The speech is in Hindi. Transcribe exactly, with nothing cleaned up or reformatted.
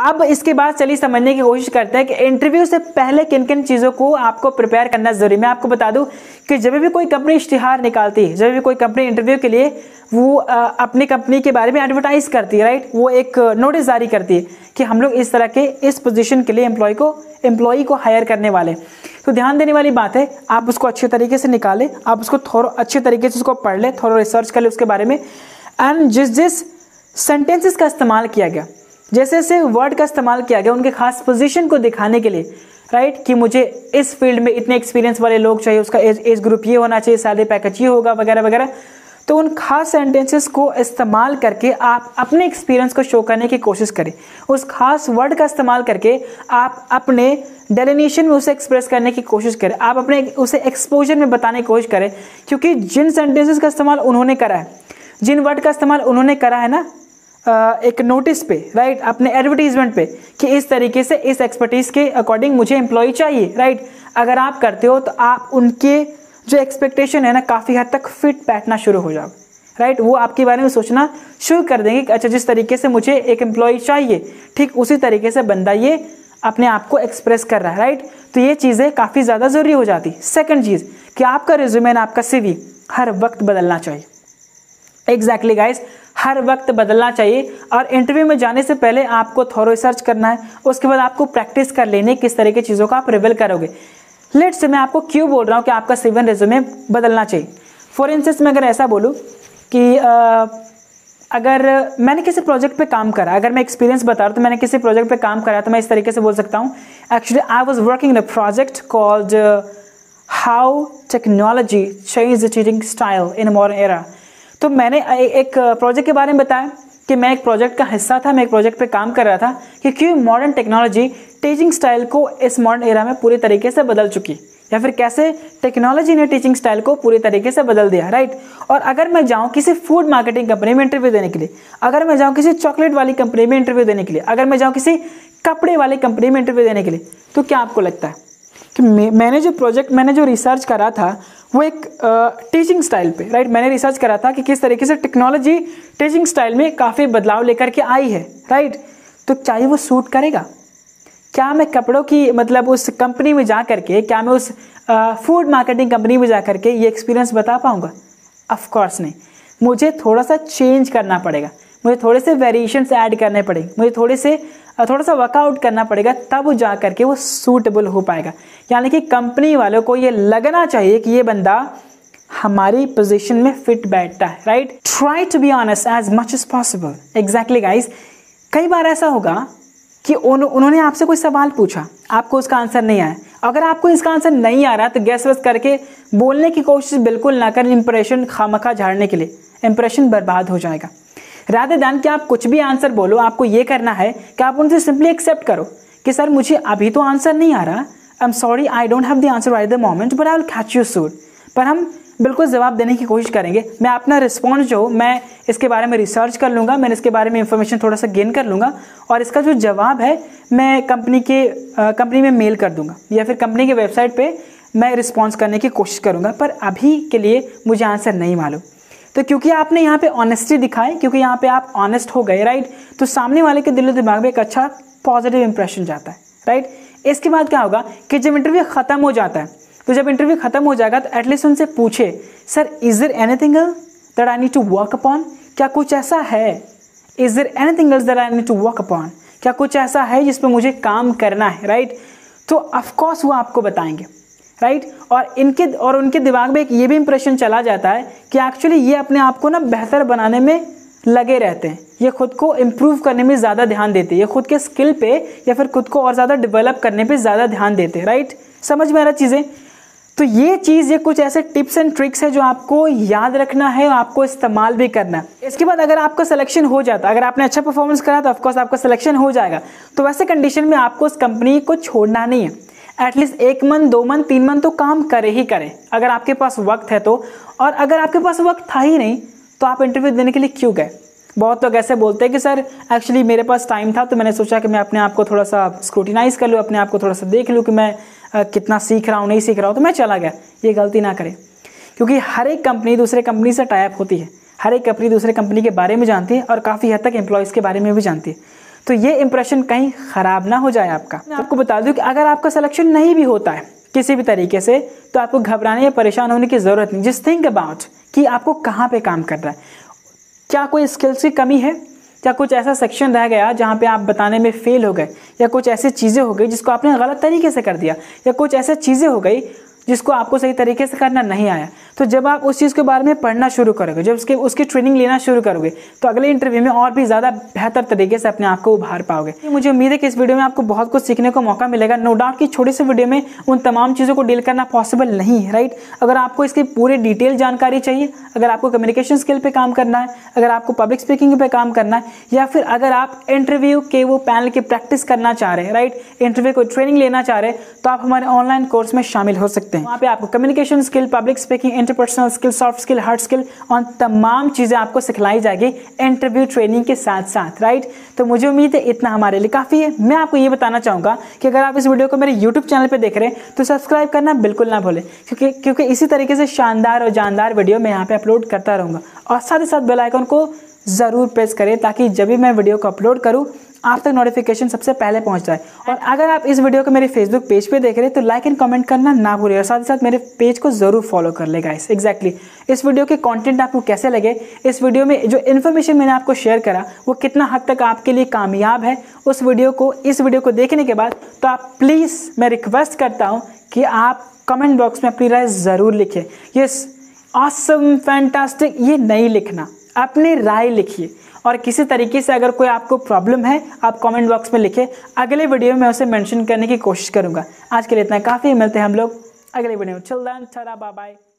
अब इसके बाद चलिए समझने की कोशिश करते हैं कि इंटरव्यू से पहले किन किन चीज़ों को आपको प्रिपेयर करना जरूरी। मैं आपको बता दूं कि जब भी कोई कंपनी इश्तिहार निकालती है, जब भी कोई कंपनी इंटरव्यू के लिए वो आ, अपनी कंपनी के बारे में एडवर्टाइज़ करती है, राइट, वो एक नोटिस जारी करती है कि हम लोग इस तरह के इस पोजीशन के लिए एम्प्लॉय को एम्प्लॉई को हायर करने वाले। तो ध्यान देने वाली बात है, आप उसको अच्छे तरीके से निकालें, आप उसको थोड़ा अच्छे तरीके से उसको पढ़ लें, थोड़ा रिसर्च कर लें उसके बारे में। एंड जिस जिस सेंटेंसेस का इस्तेमाल किया गया, जैसे जैसे वर्ड का इस्तेमाल किया गया उनके खास पोजीशन को दिखाने के लिए, राइट, कि मुझे इस फील्ड में इतने एक्सपीरियंस वाले लोग चाहिए, उसका एज एज ग्रुप ये होना चाहिए, सैलरी पैकेज ये होगा वगैरह वगैरह। तो उन खास सेंटेंसेस को इस्तेमाल करके आप अपने एक्सपीरियंस को शो करने की कोशिश करें। उस खास वर्ड का इस्तेमाल करके आप अपने डेलिनेशन में उसे एक्सप्रेस करने की कोशिश करें, आप अपने उसे एक्सपोजर में बताने की कोशिश करें, क्योंकि जिन सेंटेंसेस का इस्तेमाल उन्होंने करा है, जिन वर्ड का इस्तेमाल उन्होंने करा है ना एक नोटिस पे, राइट, अपने एडवर्टीजमेंट पे कि इस तरीके से इस एक्सपर्टीज़ के अकॉर्डिंग मुझे एम्प्लॉई चाहिए, राइट, अगर आप करते हो तो आप उनके जो एक्सपेक्टेशन है ना काफ़ी हद तक फिट बैठना शुरू हो जाओ, राइट, वो आपके बारे में सोचना शुरू कर देंगे कि अच्छा जिस तरीके से मुझे एक एम्प्लॉई चाहिए ठीक उसी तरीके से बंदा ये अपने आप को एक्सप्रेस कर रहा है, राइट। तो ये चीज़ें काफ़ी ज़्यादा ज़रूरी हो जाती। सेकेंड चीज़ कि आपका रिज्यूमे और आपका सीवी हर वक्त बदलना चाहिए। एग्जैक्टली गाइज, हर वक्त बदलना चाहिए। और इंटरव्यू में जाने से पहले आपको थोड़ा रिसर्च करना है, उसके बाद आपको प्रैक्टिस कर लेने किस तरह की चीज़ों का आप रिवील करोगे। लेट्स से मैं आपको क्यों बोल रहा हूँ कि आपका सीवी एंड रिज्यूमे बदलना चाहिए। फॉर इंस्टेंस मैं अगर ऐसा बोलूँ कि आ, अगर मैंने किसी प्रोजेक्ट पे काम करा, अगर मैं एक्सपीरियंस बता रहा हूँ तो मैंने किसी प्रोजेक्ट पे काम करा, तो मैं इस तरीके से बोल सकता हूँ, actually I was working in a project called how technology change the teaching style in modern era. तो मैंने एक प्रोजेक्ट के बारे में बताया कि मैं एक प्रोजेक्ट का हिस्सा था, मैं एक प्रोजेक्ट पे काम कर रहा था कि क्यों मॉडर्न टेक्नोलॉजी टीचिंग स्टाइल को इस मॉडर्न एरा में पूरी तरीके से बदल चुकी, या फिर कैसे टेक्नोलॉजी ने टीचिंग स्टाइल को पूरी तरीके से बदल दिया, राइट। और अगर मैं जाऊँ किसी फूड मार्केटिंग कंपनी में इंटरव्यू देने के लिए, अगर मैं जाऊँ किसी चॉकलेट वाली कंपनी में इंटरव्यू देने के लिए, अगर मैं जाऊँ किसी कपड़े वाली कंपनी में इंटरव्यू देने के लिए, तो क्या आपको लगता है कि मैंने जो प्रोजेक्ट मैंने जो रिसर्च करा था वो एक टीचिंग स्टाइल पे, राइट, मैंने रिसर्च करा था कि किस तरीके से टेक्नोलॉजी टीचिंग स्टाइल में काफ़ी बदलाव लेकर के आई है, राइट। तो क्या वो सूट करेगा? क्या मैं कपड़ों की मतलब उस कंपनी में जा करके, क्या मैं उस फूड मार्केटिंग कंपनी में जा करके ये एक्सपीरियंस बता पाऊँगा? ऑफकोर्स नहीं। मुझे थोड़ा सा चेंज करना पड़ेगा, मुझे थोड़े से वेरिएशंस ऐड करने पड़ेंगे, मुझे थोड़े से थोड़ा सा वर्कआउट करना पड़ेगा, तब वो जा करके वो सूटेबल हो पाएगा। यानी कि कंपनी वालों को ये लगना चाहिए कि ये बंदा हमारी पोजीशन में फिट बैठता है, right. Try to be honest as much as possible. Exactly guys, कई बार ऐसा होगा कि उन, उन्होंने आपसे कोई सवाल पूछा, आपको उसका आंसर नहीं आया। अगर आपको इसका आंसर नहीं आ रहा तो गैस वैस करके बोलने की कोशिश बिल्कुल ना करें, इंप्रेशन खामखा झाड़ने के लिए, इंप्रेशन बर्बाद हो जाएगा। राधे दान कि आप कुछ भी आंसर बोलो, आपको ये करना है कि आप उनसे सिंपली एक्सेप्ट करो कि सर मुझे अभी तो आंसर नहीं आ रहा, I am sorry, I don't have the answer at the moment, but I will catch you soon. पर हम बिल्कुल जवाब देने की कोशिश करेंगे, मैं अपना रिस्पॉन्स जो मैं इसके बारे में रिसर्च कर लूँगा, मैंने इसके बारे में इंफॉर्मेशन थोड़ा सा गेन कर लूँगा और इसका जो जवाब है मैं कंपनी के कंपनी में मेल कर दूँगा या फिर कंपनी के वेबसाइट पर मैं रिस्पॉन्स करने की कोशिश करूँगा, पर अभी के लिए मुझे आंसर नहीं मालूम। तो क्योंकि आपने यहाँ पे ऑनेस्टी दिखाई, क्योंकि यहाँ पे आप ऑनेस्ट हो गए, राइट, तो सामने वाले के दिलो दिमाग में एक अच्छा पॉजिटिव इंप्रेशन जाता है, राइट। इसके बाद क्या होगा कि जब इंटरव्यू ख़त्म हो जाता है, तो जब इंटरव्यू ख़त्म हो जाएगा तो एटलीस्ट उनसे पूछे, sir is there anything else that I need to work upon? क्या कुछ ऐसा है, is there anything else that I need to work upon? क्या कुछ ऐसा है जिस पर मुझे काम करना है, राइट। तो ऑफकोर्स वो आपको बताएंगे, राइट right? और इनके और उनके दिमाग में एक ये भी इंप्रेशन चला जाता है कि एक्चुअली ये अपने आप को ना बेहतर बनाने में लगे रहते हैं, ये खुद को इम्प्रूव करने में ज़्यादा ध्यान देते हैं, ये खुद के स्किल पे या फिर खुद को और ज़्यादा डेवलप करने पे ज़्यादा ध्यान देते हैं, राइट right? समझ में आ रहा चीज़ें। तो ये चीज़, ये कुछ ऐसे टिप्स एंड ट्रिक्स है जो आपको याद रखना है और आपको इस्तेमाल भी करना है। इसके बाद अगर आपका सिलेक्शन हो जाता, अगर आपने अच्छा परफॉर्मेंस करा तो ऑफकोर्स आपका सिलेक्शन हो जाएगा। तो वैसे कंडीशन में आपको उस कंपनी को छोड़ना नहीं है, एटलीस्ट एक मंथ दो मंथ तीन मंथ तो काम करे ही करें अगर आपके पास वक्त है तो। और अगर आपके पास वक्त था ही नहीं तो आप इंटरव्यू देने के लिए क्यों गए? बहुत लोग ऐसे बोलते हैं कि सर एक्चुअली मेरे पास टाइम था तो मैंने सोचा कि मैं अपने आप को थोड़ा सा स्क्रूटिनाइज़ कर लूँ, अपने आप को थोड़ा सा देख लूँ कि मैं आ, कितना सीख रहा हूँ नहीं सीख रहा हूँ, तो मैं चला गया। ये गलती ना करें, क्योंकि हर एक कंपनी दूसरे कंपनी से टाई अप होती है, हर एक कंपनी दूसरे कंपनी के बारे में जानती है और काफ़ी हद तक एम्प्लॉयज़ के बारे में भी जानती है। तो ये इंप्रेशन कहीं ख़राब ना हो जाए आपका। मैं आपको बता दूं कि अगर आपका सिलेक्शन नहीं भी होता है किसी भी तरीके से, तो आपको घबराने या परेशान होने की ज़रूरत नहीं। जस्ट थिंक अबाउट कि आपको कहाँ पे काम करना है, क्या कोई स्किल्स की कमी है, क्या कुछ ऐसा सेक्शन रह गया जहाँ पे आप बताने में फेल हो गए, या कुछ ऐसी चीज़ें हो गई जिसको आपने गलत तरीके से कर दिया, या कुछ ऐसी चीज़ें हो गई जिसको आपको सही तरीके से करना नहीं आया। तो जब आप उस चीज़ के बारे में पढ़ना शुरू करोगे, जब उसके उसकी ट्रेनिंग लेना शुरू करोगे, तो अगले इंटरव्यू में और भी ज़्यादा बेहतर तरीके से अपने आप को उभार पाओगे। मुझे उम्मीद है कि इस वीडियो में आपको बहुत कुछ सीखने का मौका मिलेगा। नो डाउट कि छोटे से वीडियो में उन तमाम चीज़ों को डील करना पॉसिबल नहीं है, राइट। अगर आपको इसकी पूरी डिटेल जानकारी चाहिए, अगर आपको कम्युनिकेशन स्किल पर काम करना है, अगर आपको पब्लिक स्पीकिंग पर काम करना है, या फिर अगर आप इंटरव्यू के वो पैनल की प्रैक्टिस करना चाह रहे हैं, राइट, इंटरव्यू को ट्रेनिंग लेना चाह रहे हैं, तो आप हमारे ऑनलाइन कोर्स में शामिल हो सकते हैं। वहाँ पे आपको communication skill, public speaking, interpersonal skill, soft skill, hard skill और तमाम चीज़ें आपको सिखलाई जाएगी इंटरव्यू ट्रेनिंग के साथ साथ, राइट। तो मुझे उम्मीद है इतना हमारे लिए काफ़ी है। मैं आपको ये बताना चाहूँगा कि अगर आप इस वीडियो को मेरे यूट्यूब चैनल पे देख रहे हैं तो सब्सक्राइब करना बिल्कुल ना भूलें, क्योंकि क्योंकि इसी तरीके से शानदार और जानदार वीडियो मैं यहाँ पर अपलोड करता रहूँगा। और साथ ही साथ बेल आइकन को ज़रूर प्रेस करें ताकि जब भी मैं वीडियो को अपलोड करूँ आप तक नोटिफिकेशन सबसे पहले पहुंच जाए। और अगर आप इस वीडियो को मेरे फेसबुक पेज पे देख रहे हैं तो लाइक एंड कमेंट करना ना भूलिए, और साथ ही साथ मेरे पेज को ज़रूर फॉलो कर ले गाइस। एग्जैक्टली इस वीडियो के कंटेंट आपको कैसे लगे, इस वीडियो में जो इन्फॉर्मेशन मैंने आपको शेयर करा वो कितना हद तक आपके लिए कामयाब है, उस वीडियो को इस वीडियो को देखने के बाद तो आप प्लीज़, मैं रिक्वेस्ट करता हूँ कि आप कमेंट बॉक्स में अपनी राय ज़रूर लिखें। यस, ऑसम, फैंटास्टिक ये नहीं लिखना, अपनी राय लिखिए। और किसी तरीके से अगर कोई आपको प्रॉब्लम है आप कमेंट बॉक्स में लिखें, अगले वीडियो में मैं उसे मेंशन करने की कोशिश करूंगा। आज के लिए इतना काफ़ी, मिलते हैं हम लोग अगले वीडियो में। चल देन, बाय बाय।